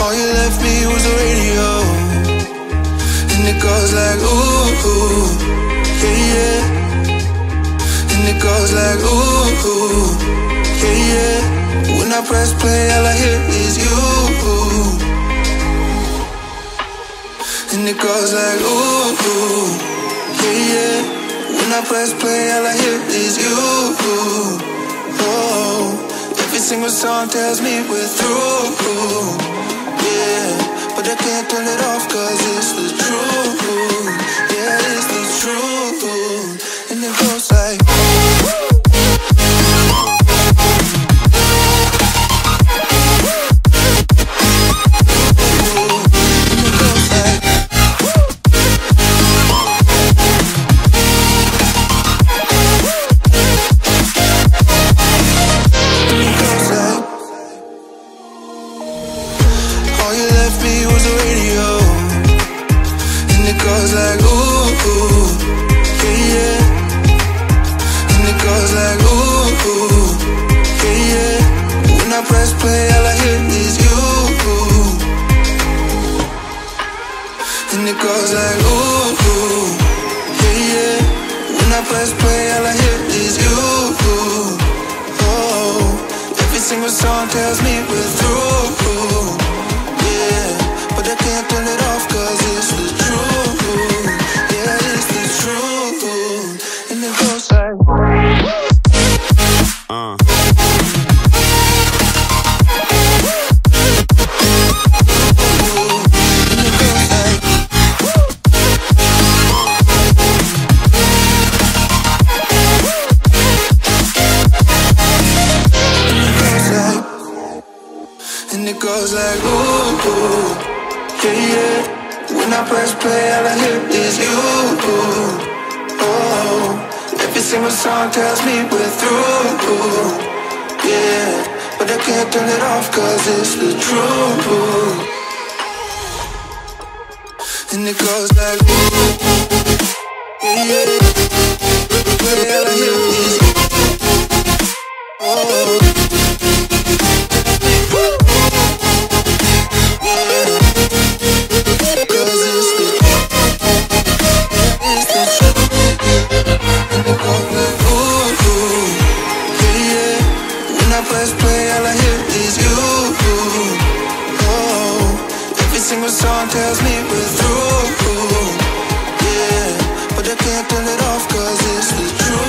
All you left me was the radio, and it goes like ooh, yeah, yeah. And it goes like ooh, yeah, yeah. When I press play, all I hear is you. And it goes like ooh, yeah, yeah. When I press play, all I hear is you. Oh, every single song tells me we're through. Yeah, but I can't turn it off, cause it's the truth. Yeah, it's the truth. And it goes like Turn it off, cause it's the truth.